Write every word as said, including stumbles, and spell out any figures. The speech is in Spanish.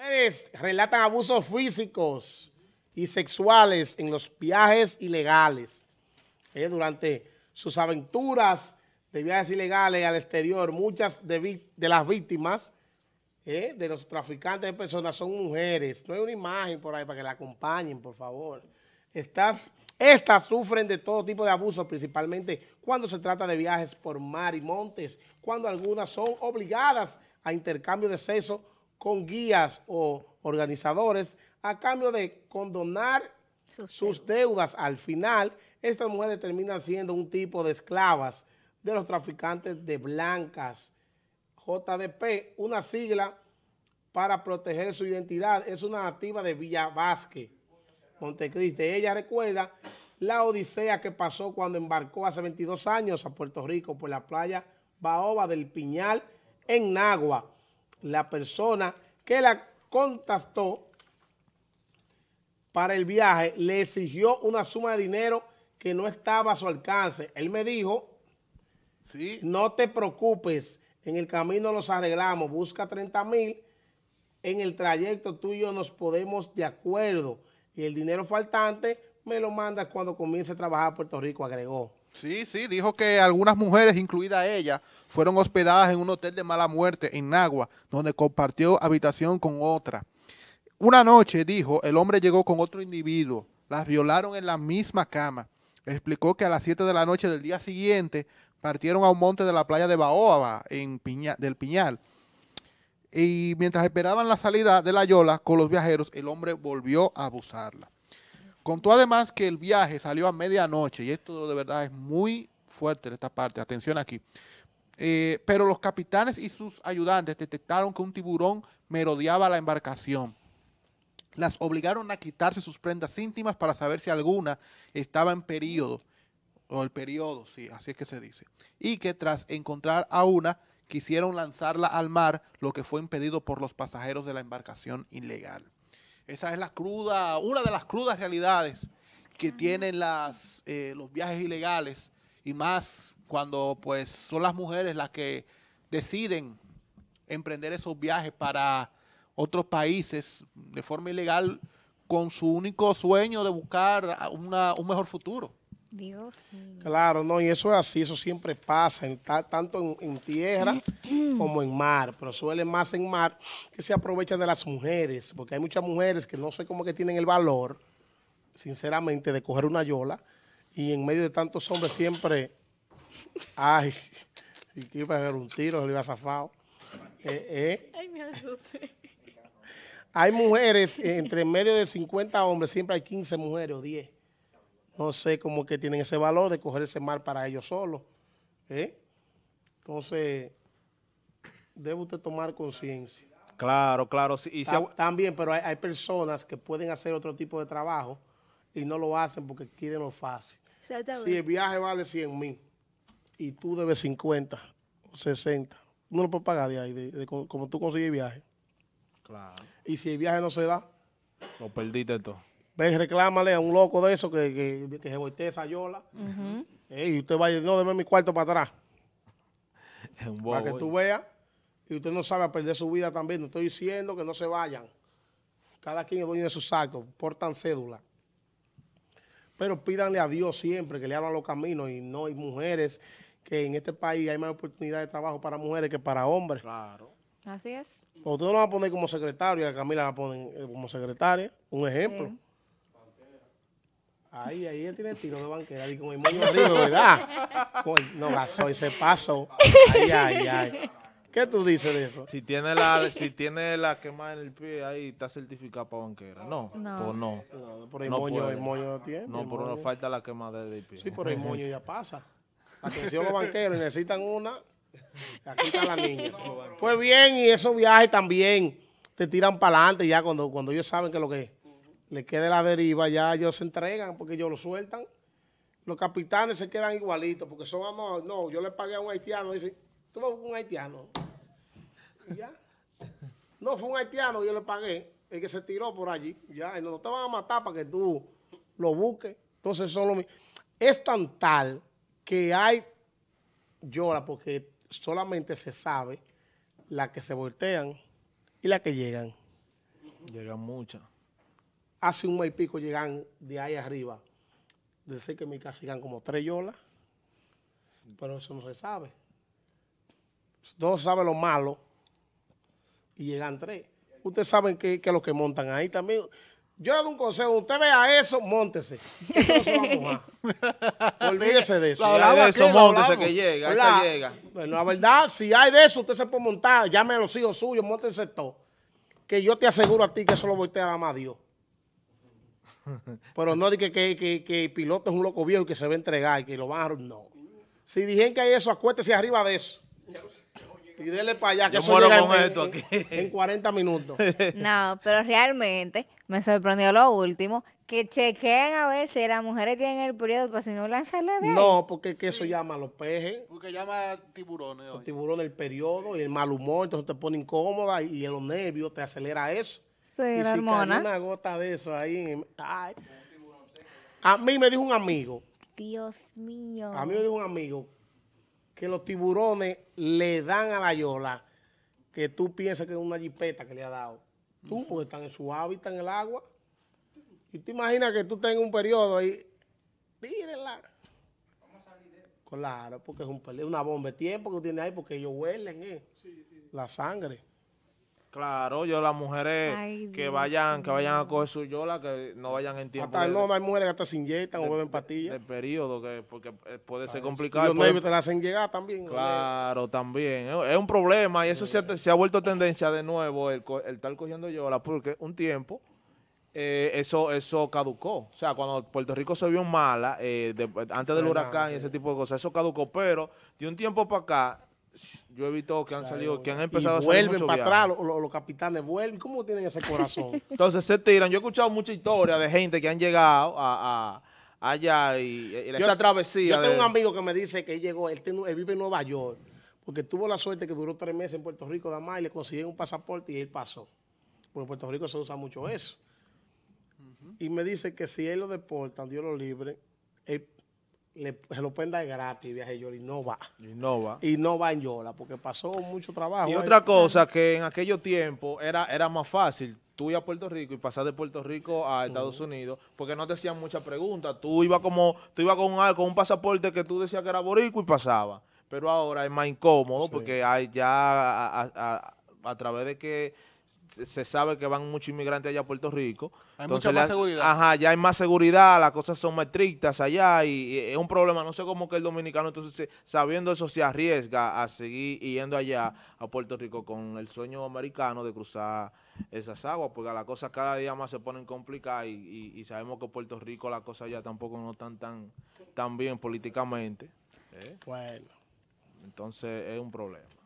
Mujeres relatan abusos físicos y sexuales en los viajes ilegales. Eh, durante sus aventuras de viajes ilegales al exterior, muchas de, de las víctimas eh, de los traficantes de personas son mujeres. No hay una imagen por ahí para que la acompañen, por favor. Estas, estas sufren de todo tipo de abusos, principalmente cuando se trata de viajes por mar y montes, cuando algunas son obligadas a intercambio de sexo con guías o organizadores a cambio de condonar sus, sus deudas. Al final, estas mujeres terminan siendo un tipo de esclavas de los traficantes de blancas. J D P, una sigla para proteger su identidad, es una nativa de Villa Vázquez, Montecristi. Ella recuerda la odisea que pasó cuando embarcó hace veintidós años a Puerto Rico por la playa Baoba del Piñal en Nagua. La persona que la contactó para el viaje le exigió una suma de dinero que no estaba a su alcance. Él me dijo, sí, no te preocupes, en el camino los arreglamos, busca treinta mil, en el trayecto tú y yo nos podemos de acuerdo. Y el dinero faltante me lo mandas cuando comience a trabajar a Puerto Rico, agregó. Sí, sí, dijo que algunas mujeres, incluida ella, fueron hospedadas en un hotel de mala muerte en Nagua, donde compartió habitación con otra. Una noche, dijo, el hombre llegó con otro individuo, las violaron en la misma cama. Explicó que a las siete de la noche del día siguiente partieron a un monte de la playa de Baoba, en Piña, del Piñal. Y mientras esperaban la salida de la yola con los viajeros, el hombre volvió a abusarla. Contó además que el viaje salió a medianoche, y esto de verdad es muy fuerte de esta parte, atención aquí. Eh, pero los capitanes y sus ayudantes detectaron que un tiburón merodeaba la embarcación. Las obligaron a quitarse sus prendas íntimas para saber si alguna estaba en periodo, o el periodo, sí, así es que se dice. Y que tras encontrar a una, quisieron lanzarla al mar, lo que fue impedido por los pasajeros de la embarcación ilegal. Esa es la cruda, una de las crudas realidades que tienen las, eh, los viajes ilegales, y más cuando pues son las mujeres las que deciden emprender esos viajes para otros países de forma ilegal con su único sueño de buscar una, un mejor futuro. Dios. Claro, no, y eso es así, eso siempre pasa, en ta, tanto en, en tierra como en mar, pero suele más en mar, que se aprovechan de las mujeres, porque hay muchas mujeres que no sé cómo que tienen el valor, sinceramente, de coger una yola, y en medio de tantos hombres siempre, ay, y que iba a haber un tiro, se le iba a zafado. Eh, eh. Ay, me asusté. Hay mujeres, entre medio de cincuenta hombres, siempre hay quince mujeres o diez. No sé cómo que tienen ese valor de coger ese mar para ellos solos. ¿eh? Entonces, debe usted tomar conciencia. Claro, claro. Sí, y Ta también, pero hay, hay personas que pueden hacer otro tipo de trabajo y no lo hacen porque quieren lo fácil. Si el viaje vale cien mil y tú debes cincuenta o sesenta, no lo puedes pagar de ahí, de, de, de, como tú consigues el viaje. Claro. Y si el viaje no se da, lo perdiste todo. Ves, reclámale a un loco de eso que, que, que se voltee esa yola. Uh-huh. eh, y usted vaya, no, deme mi cuarto para atrás. Es un bobo, para que tú veas. Y usted no sabe a perder su vida también. No estoy diciendo que no se vayan. Cada quien es dueño de sus actos. Portan cédula. Pero pídanle a Dios siempre que le abran los caminos. Y no hay mujeres, que en este país hay más oportunidades de trabajo para mujeres que para hombres. Claro. Así es. Pero usted no la va a poner como secretaria. A Camila la ponen como secretaria. Un ejemplo. Sí. Ahí, ahí él tiene el tiro de banquera, y con el moño arriba, ¿verdad? No, gasó ese paso. Ay, ay, ay. ¿Qué tú dices de eso? Si tiene la, si tiene la quema en el pie, ahí está certificada para banquera. No, no. Pues no. No, por el no moño, puede. El moño no tiene. No, pero no falta la quema del pie. Sí, por el moño ya pasa. Atención los banqueros, necesitan una. Aquí está la niña. Pues bien, y esos viajes también te tiran para adelante ya cuando, cuando ellos saben que lo que es. Le quede la deriva, ya ellos se entregan porque ellos lo sueltan. Los capitanes se quedan igualitos porque son, no, no, yo le pagué a un haitiano. Dicen, tú me buscas un haitiano. Y ya. No, fue un haitiano, yo le pagué. El que se tiró por allí. Ya, y no, no te van a matar para que tú lo busques. Entonces, son lo mismo. Es tan tal que hay llora porque solamente se sabe las que se voltean y las que llegan. Llegan muchas. Hace un mes y pico llegan de ahí arriba. Desde que mi casa llegan como tres yolas, pero eso no se sabe. Dos saben lo malo y llegan tres. Ustedes saben que, que los que montan ahí también. Yo le doy un consejo, usted vea eso, móntese. Eso no se va a mojar. Olvídese de eso. La de eso, móntese que llega, esa llega. Bueno, la verdad, si hay de eso, usted se puede montar. Llame a los hijos suyos, móntense todo. Que yo te aseguro a ti que eso lo voltea nada más Dios. Pero no de que, que, que, que el piloto es un loco viejo y que se va a entregar y que lo van a... No. Si dijeron que hay eso, acuéstese arriba de eso. Y dele para allá, que yo eso muero llega con en, esto aquí. En, en cuarenta minutos. No, pero realmente me sorprendió lo último, que chequeen a ver si las mujeres tienen el periodo, para si no lanzarle de ahí. No, porque que eso sí. Llama a los pejes. Porque llama tiburones. Los tiburones, el periodo y el mal humor, entonces te pone incómoda y, y los nervios te acelera eso. Sí, y la si hormona. Una gota de eso ahí. Ay. A mí me dijo un amigo. Dios mío. A mí me dijo un amigo. Que los tiburones le dan a la yola que tú piensas que es una jipeta que le ha dado. Tú, porque están en su hábitat, en el agua. Y te imaginas que tú tengas un periodo ahí. Tírenla. Claro, porque es un periodo, una bomba de tiempo que tiene ahí, porque ellos huelen, ¿eh? Sí, sí. La sangre. Claro, yo las mujeres Ay, que vayan que vayan a coger su yola, que no vayan en tiempo. Hasta de, no, no hay mujeres que hasta se inyectan de, o beben pastillas. El periodo, que, porque puede claro, ser complicado. Los medios te la hacen llegar también. Claro, ¿no? También. Es un problema y eso sí. se, se ha vuelto tendencia de nuevo, el, el estar cogiendo yola, porque un tiempo eh, eso eso caducó. O sea, cuando Puerto Rico se vio mala, eh, de, antes del no huracán nada, y ese tipo de cosas, eso caducó. Pero de un tiempo para acá, yo he visto que han claro, salido, que han empezado a salir mucho para atrás, los, los, los capitanes vuelven. ¿Cómo tienen ese corazón? Entonces se tiran. Yo he escuchado muchas historias de gente que han llegado a, a allá y, y yo, esa travesía. Yo tengo de... un amigo que me dice que él llegó, él, ten, él vive en Nueva York, porque tuvo la suerte que duró tres meses en Puerto Rico nada más y le consiguieron un pasaporte y él pasó. Porque en Puerto Rico se usa mucho eso. Uh-huh. Y me dice que si él lo deportan, Dios lo libre, él... Le, se lo prenda de gratis, viaje yola y no va. Y no va. Y no va en yola, porque pasó mucho trabajo. Y ahí. Otra cosa que en aquellos tiempos era, era más fácil tú ir a Puerto Rico y pasar de Puerto Rico a Estados uh-huh. Unidos, porque no te hacían muchas preguntas. Tú ibas como, tú ibas con un, con un pasaporte que tú decías que era boricua y pasaba. Pero ahora es más incómodo sí. Porque hay ya a, a, a, a través de que se sabe que van muchos inmigrantes allá a Puerto Rico. Hay entonces, mucha más la, seguridad. Ajá, ya hay más seguridad, las cosas son más estrictas allá y, y es un problema. No sé cómo que el dominicano, entonces, se, sabiendo eso, se arriesga a seguir yendo allá a Puerto Rico con el sueño americano de cruzar esas aguas, porque las cosas cada día más se ponen complicadas y, y, y sabemos que Puerto Rico las cosas ya tampoco no están tan, tan bien políticamente. ¿Eh? Bueno. Entonces, es un problema.